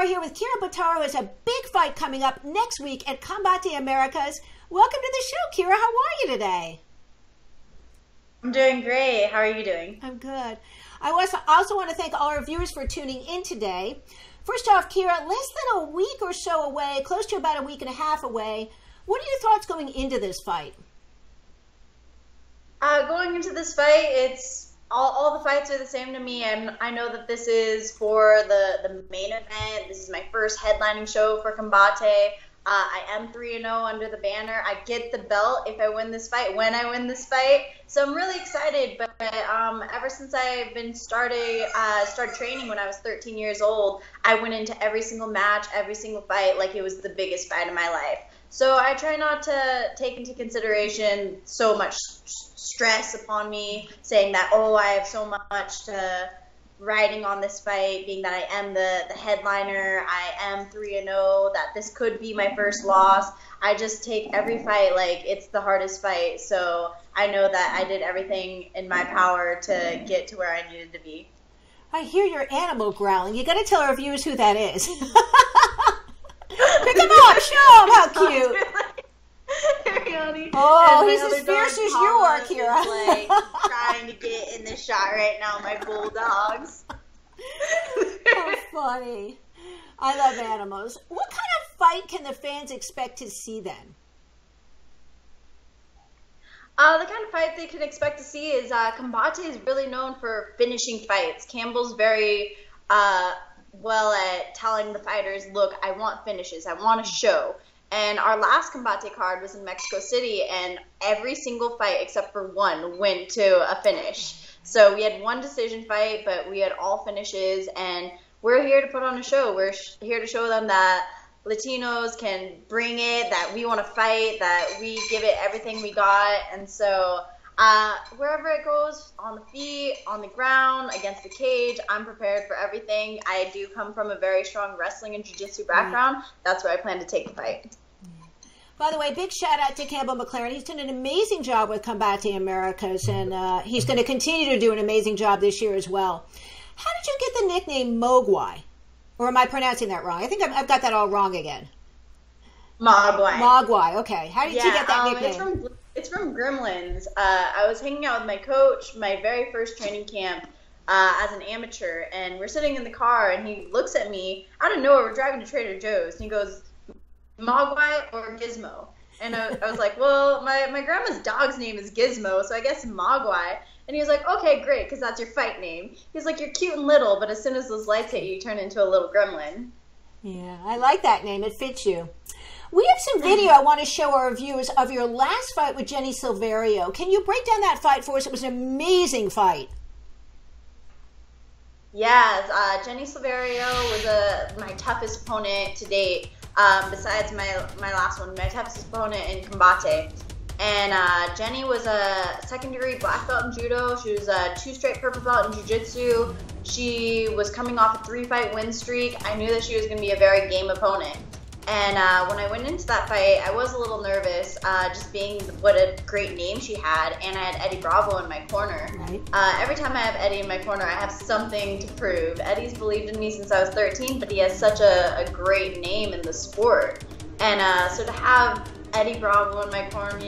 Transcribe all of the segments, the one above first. Batara here with Kyra Batara, who has a big fight coming up next week at Combate Americas. Welcome to the show, Kyra. How are you today? I'm doing great. How are you doing? I'm good. I also want to thank all our viewers for tuning in today. First off, Kyra, less than a week or so away, close to about a week and a half away, what are your thoughts going into this fight? Going into this fight, it's all the fights are the same to me, and I know that this is for the main event. This is my first headlining show for Combate. I am 3-0 under the banner. I get the belt if I win this fight, when I win this fight. So I'm really excited. But ever since I've been started training when I was 13 years old, I went into every single match, every single fight like it was the biggest fight of my life. So I try not to take into consideration so much stress upon me, saying that, oh, I have so much to riding on this fight, being that I am the headliner, I am 3-0, that this could be my first loss. I just take every fight like it's the hardest fight, so I know that I did everything in my power to get to where I needed to be. I hear your animal growling. You got to tell our viewers who that is. Pick him up, show him how cute. Oh, he's as fierce as you are, Kyra. Like, trying to get in the shot right now, my bulldogs. How funny. I love animals. What kind of fight can the fans expect to see then? The kind of fight they can expect to see is Combate is really known for finishing fights. Campbell's very well at telling the fighters, look, I want finishes, I want a show. And our last Combate card was in Mexico City, and every single fight except for one went to a finish. So we had one decision fight, but we had all finishes, and we're here to put on a show. We're here to show them that Latinos can bring it, that we want to fight, that we give it everything we got. And so wherever it goes, on the feet, on the ground, against the cage, I'm prepared for everything. I do come from a very strong wrestling and jiu-jitsu background. That's where I plan to take the fight. By the way, big shout out to Campbell McLaren. He's done an amazing job with Combate Americas, and he's going to continue to do an amazing job this year as well. How did you get the nickname Mogwai? Or am I pronouncing that wrong? I think I've got that all wrong again. Mogwai. Mogwai, okay. How did you get that nickname? It's from Gremlins. I was hanging out with my coach my very first training camp as an amateur, and we're sitting in the car, and he looks at me. I don't know, we're driving to Trader Joe's, and he goes, Mogwai or Gizmo? And I was like, well, my grandma's dog's name is Gizmo, so I guess Mogwai. And he was like, okay, great, because that's your fight name. He's like, you're cute and little, but as soon as those lights hit you, you turn into a little gremlin. Yeah, I like that name. It fits you. We have some video I want to show our viewers of your last fight with Jenny Silverio. Can you break down that fight for us? It was an amazing fight. Yes, Jenny Silverio was my toughest opponent to date, besides my last one, my toughest opponent in Combate. And Jenny was a second-degree black belt in judo. She was a 2 straight purple belt in jiu-jitsu. She was coming off a 3-fight win streak. I knew that she was going to be a very game opponent. And when I went into that fight, I was a little nervous, just being what a great name she had, and I had Eddie Bravo in my corner. Right. Every time I have Eddie in my corner, I have something to prove. Eddie's believed in me since I was 13, but he has such a great name in the sport. And so to have Eddie Bravo in my corner,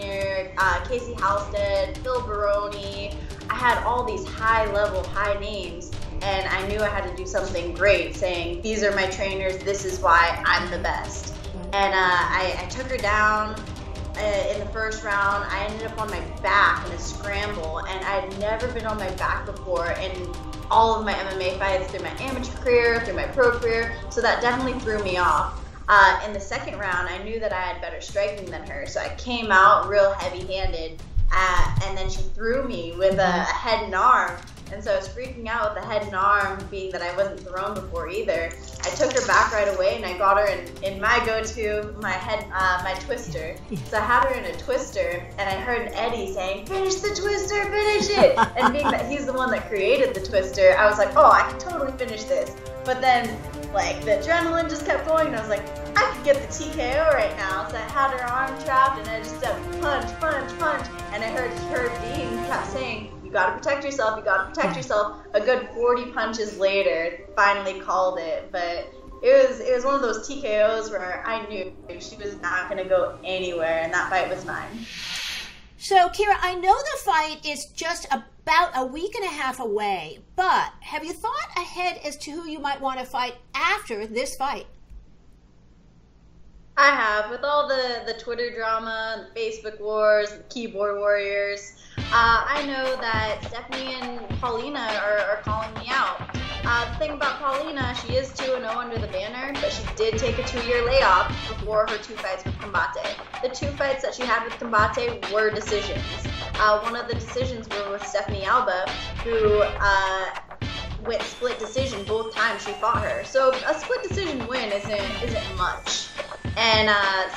Casey Halstead, Phil Baroni, I had all these high-level, high names. And I knew I had to do something great, saying, these are my trainers, this is why I'm the best. And I took her down in the first round. I ended up on my back in a scramble, and I'd never been on my back before in all of my MMA fights, through my amateur career, through my pro career, so that definitely threw me off. In the second round, I knew that I had better striking than her, so I came out real heavy-handed, and then she threw me with a head and arm. And so I was freaking out with the head and arm, being that I wasn't thrown before either. I took her back right away, and I got her in my go-to, my twister. So I had her in a twister, and I heard Eddie saying, finish the twister, finish it! And being that he's the one that created the twister, I was like, oh, I can totally finish this. But then, like, the adrenaline just kept going, and I was like, I could get the TKO right now. So I had her arm trapped, and I just said, punch, punch, punch. And I heard her being kept saying, you gotta protect yourself, you gotta protect yourself. A good 40 punches later, finally called it. But It was one of those TKOs where I knew she was not going to go anywhere, and that fight was mine. So, Kyra, I know the fight is just about a week and a half away, but have you thought ahead as to who you might want to fight after this fight? I have. With all the Twitter drama, the Facebook wars, the keyboard warriors, I know that Stephanie and Paulina are calling me out. The thing about Paulina, she is 2-0 under the banner, but she did take a 2-year layoff before her 2 fights with Combate. The 2 fights that she had with Combate were decisions. One of the decisions were with Stephanie Alba, who went split decision both times she fought her. So a split decision win isn't much. And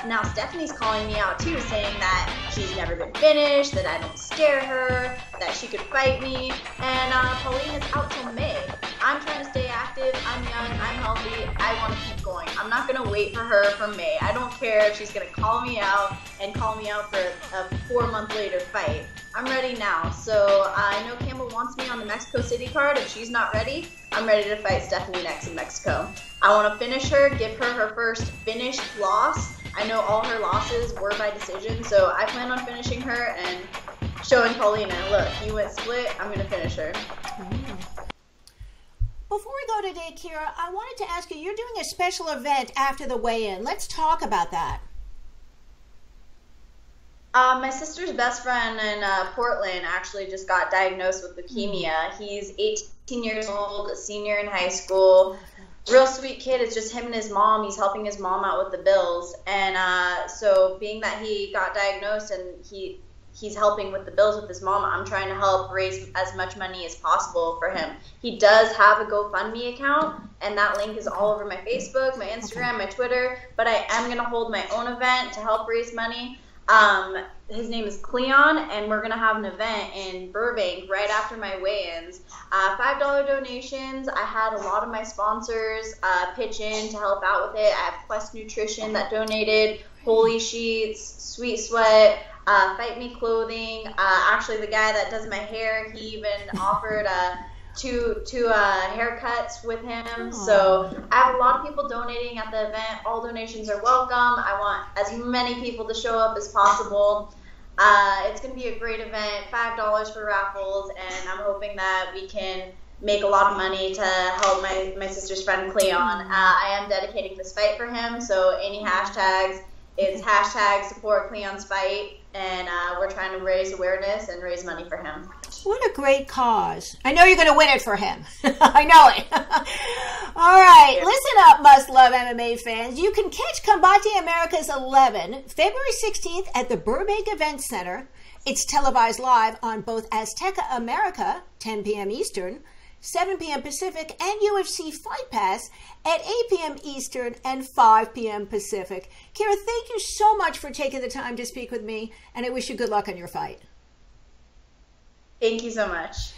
now Stephanie's calling me out too, saying that she's never been finished, that I don't scare her, that she could fight me, and Paulina's out till May. I'm trying to stay active, I'm young, I'm healthy, I want to keep going. I'm not going to wait for her for May. I don't care if she's going to call me out and call me out for a 4-month later fight. I'm ready now, so I know Campbell wants me on the Mexico City card. If she's not ready, I'm ready to fight Stephanie next in Mexico. I want to finish her, give her her first finished loss. I know all her losses were by decision, so I plan on finishing her and showing Paulina, look, you went split, I'm going to finish her. Before we go today, Kyra, I wanted to ask you, you're doing a special event after the weigh-in. Let's talk about that. My sister's best friend in Portland actually just got diagnosed with leukemia. He's 18 years old, a senior in high school. Real sweet kid. It's just him and his mom. He's helping his mom out with the bills. And so being that he got diagnosed and he's helping with the bills with his mom, I'm trying to help raise as much money as possible for him. He does have a GoFundMe account, and that link is all over my Facebook, my Instagram, my Twitter. But I am going to hold my own event to help raise money. His name is Cleon, and we're going to have an event in Burbank right after my weigh-ins. $5 donations. I had a lot of my sponsors pitch in to help out with it. I have Quest Nutrition that donated, Holy Sheets, Sweet Sweat, Fight Me Clothing. Actually, the guy that does my hair, he even offered two haircuts with him. Aww. So I have a lot of people donating at the event. All donations are welcome. I want as many people to show up as possible. It's going to be a great event, $5 for raffles, and I'm hoping that we can make a lot of money to help my sister's friend Cleon. I am dedicating this fight for him, so any hashtags, it's #SupportCleon'sFight, and we're trying to raise awareness and raise money for him. What a great cause. I know you're going to win it for him. I know it. All right. Yeah. Listen up, Must Love MMA fans. You can catch Combate Americas 11, February 16th at the Burbank Event Center. It's televised live on both Azteca America, 10 p.m. Eastern, 7 p.m. Pacific, and UFC Fight Pass at 8 p.m. Eastern and 5 p.m. Pacific. Kyra, thank you so much for taking the time to speak with me, and I wish you good luck on your fight. Thank you so much.